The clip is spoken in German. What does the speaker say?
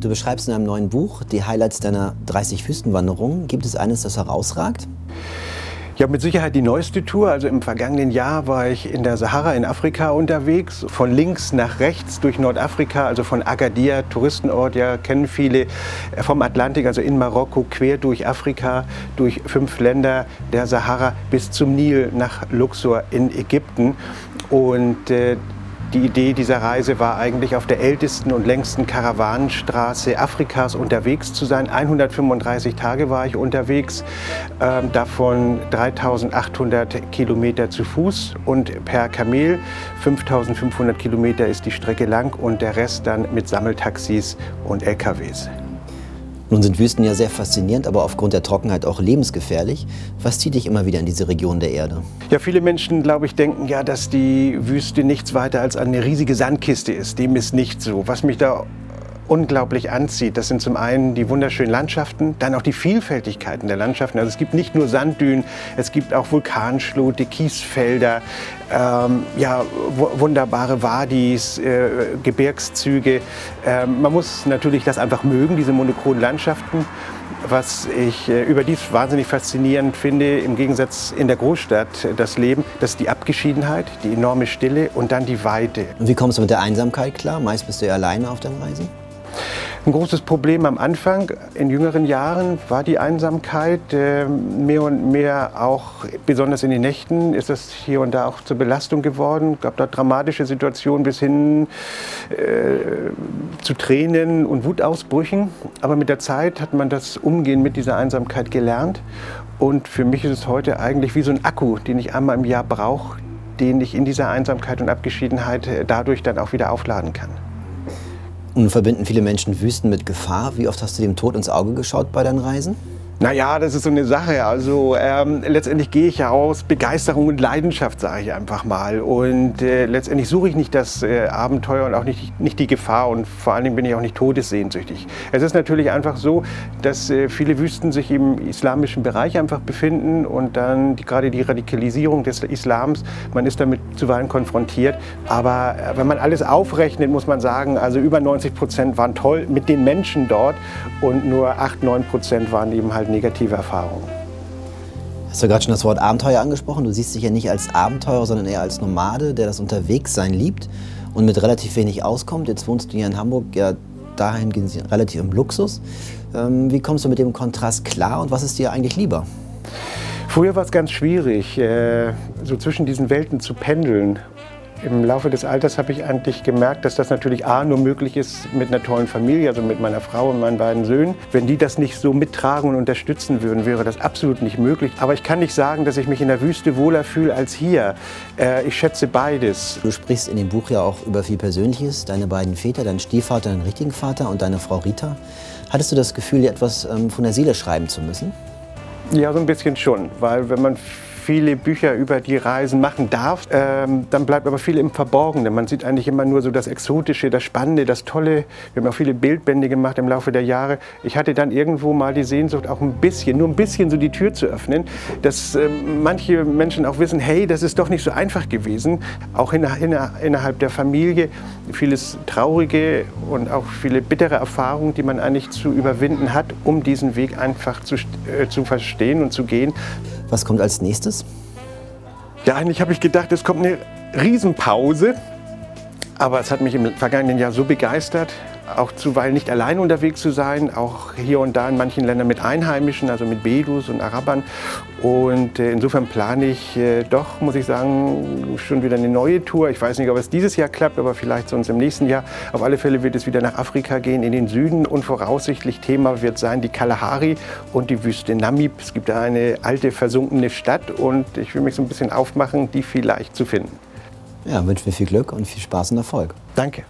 Du beschreibst in deinem neuen Buch die Highlights deiner 30 Wüstenwanderungen. Gibt es eines, das herausragt? Ja, mit Sicherheit die neueste Tour. Also im vergangenen Jahr war ich in der Sahara in Afrika unterwegs, von links nach rechts durch Nordafrika, also von Agadir, Touristenort, ja, kennen viele, vom Atlantik, also in Marokko, quer durch Afrika, durch 5 Länder der Sahara bis zum Nil nach Luxor in Ägypten. Und die Idee dieser Reise war eigentlich, auf der ältesten und längsten Karawanenstraße Afrikas unterwegs zu sein. 135 Tage war ich unterwegs, davon 3.800 Kilometer zu Fuß und per Kamel. 5.500 Kilometer ist die Strecke lang und der Rest dann mit Sammeltaxis und LKWs. Nun sind Wüsten ja sehr faszinierend, aber aufgrund der Trockenheit auch lebensgefährlich. Was zieht dich immer wieder in diese Region der Erde? Ja, viele Menschen, glaube ich, denken ja, dass die Wüste nichts weiter als eine riesige Sandkiste ist. Dem ist nicht so. Was mich da unglaublich anzieht, das sind zum einen die wunderschönen Landschaften, dann auch die Vielfältigkeiten der Landschaften. Also es gibt nicht nur Sanddünen, es gibt auch Vulkanschlote, Kiesfelder, ja, wunderbare Wadis, Gebirgszüge. Man muss natürlich das einfach mögen, diese monochronen Landschaften. Was ich überdies wahnsinnig faszinierend finde, im Gegensatz in der Großstadt, das Leben, das ist die Abgeschiedenheit, die enorme Stille und dann die Weite. Und wie kommst du mit der Einsamkeit klar? Meist bist du ja alleine auf deinen Reisen? Ein großes Problem am Anfang, in jüngeren Jahren, war die Einsamkeit. Mehr und mehr, auch besonders in den Nächten, ist das hier und da auch zur Belastung geworden. Es gab da dramatische Situationen bis hin zu Tränen und Wutausbrüchen. Aber mit der Zeit hat man das Umgehen mit dieser Einsamkeit gelernt. Und für mich ist es heute eigentlich wie so ein Akku, den ich einmal im Jahr brauche, den ich in dieser Einsamkeit und Abgeschiedenheit dadurch dann auch wieder aufladen kann. Nun verbinden viele Menschen Wüsten mit Gefahr. Wie oft hast du dem Tod ins Auge geschaut bei deinen Reisen? Naja, das ist so eine Sache. Also letztendlich gehe ich ja aus Begeisterung und Leidenschaft, sage ich einfach mal. Und letztendlich suche ich nicht das Abenteuer und auch nicht die Gefahr. Und vor allen Dingen bin ich auch nicht todessehnsüchtig. Es ist natürlich einfach so, dass viele Wüsten sich im islamischen Bereich einfach befinden. Und dann gerade die Radikalisierung des Islams, man ist damit zuweilen konfrontiert. Aber wenn man alles aufrechnet, muss man sagen, also über 90% waren toll mit den Menschen dort. Und nur 8–9% waren eben halt negative Erfahrungen. Hast du gerade schon das Wort Abenteuer angesprochen? Du siehst dich ja nicht als Abenteurer, sondern eher als Nomade, der das Unterwegssein liebt und mit relativ wenig auskommt. Jetzt wohnst du hier in Hamburg, ja, dahingehend relativ im Luxus. Wie kommst du mit dem Kontrast klar und was ist dir eigentlich lieber? Früher war es ganz schwierig, so zwischen diesen Welten zu pendeln. Im Laufe des Alters habe ich eigentlich gemerkt, dass das natürlich A, nur möglich ist mit einer tollen Familie, also mit meiner Frau und meinen beiden Söhnen. Wenn die das nicht so mittragen und unterstützen würden, wäre das absolut nicht möglich. Aber ich kann nicht sagen, dass ich mich in der Wüste wohler fühle als hier. Ich schätze beides. Du sprichst in dem Buch ja auch über viel Persönliches. Deine beiden Väter, dein Stiefvater, deinen richtigen Vater und deine Frau Rita. Hattest du das Gefühl, dir etwas von der Seele schreiben zu müssen? Ja, so ein bisschen schon, weil wenn man viele Bücher über die Reisen machen darf, dann bleibt aber viel im Verborgenen. Man sieht eigentlich immer nur so das Exotische, das Spannende, das Tolle. Wir haben auch viele Bildbände gemacht im Laufe der Jahre. Ich hatte dann irgendwo mal die Sehnsucht, auch ein bisschen, nur ein bisschen so die Tür zu öffnen, dass manche Menschen auch wissen, hey, das ist doch nicht so einfach gewesen, auch innerhalb der Familie. Vieles traurige und auch viele bittere Erfahrungen, die man eigentlich zu überwinden hat, um diesen Weg einfach zu verstehen und zu gehen. Was kommt als nächstes? Ja, eigentlich habe ich gedacht, es kommt eine Riesenpause, aber es hat mich im vergangenen Jahr so begeistert, auch zuweilen nicht allein unterwegs zu sein, auch hier und da in manchen Ländern mit Einheimischen, also mit Bedus und Arabern. Und insofern plane ich doch, muss ich sagen, schon wieder eine neue Tour. Ich weiß nicht, ob es dieses Jahr klappt, aber vielleicht sonst im nächsten Jahr. Auf alle Fälle wird es wieder nach Afrika gehen, in den Süden. Und voraussichtlich Thema wird sein die Kalahari und die Wüste Namib. Es gibt da eine alte, versunkene Stadt und ich will mich so ein bisschen aufmachen, die vielleicht zu finden. Ja, wünsche mir viel Glück und viel Spaß und Erfolg. Danke.